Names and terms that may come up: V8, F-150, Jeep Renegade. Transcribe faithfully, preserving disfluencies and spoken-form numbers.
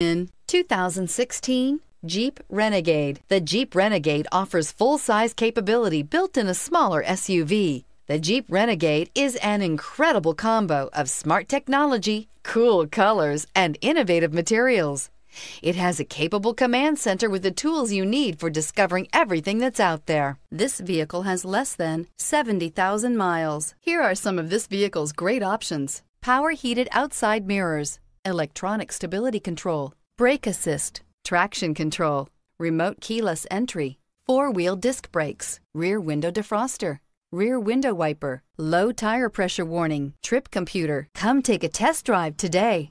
In two thousand sixteen Jeep Renegade. The Jeep Renegade offers full-size capability built in a smaller S U V. The Jeep Renegade is an incredible combo of smart technology, cool colors, and innovative materials. It has a capable command center with the tools you need for discovering everything that's out there. This vehicle has less than seventy thousand miles. Here are some of this vehicle's great options: power heated outside mirrors, electronic stability control, brake assist, traction control, remote keyless entry, four-wheel disc brakes, rear window defroster, rear window wiper, low tire pressure warning, trip computer. Come take a test drive today.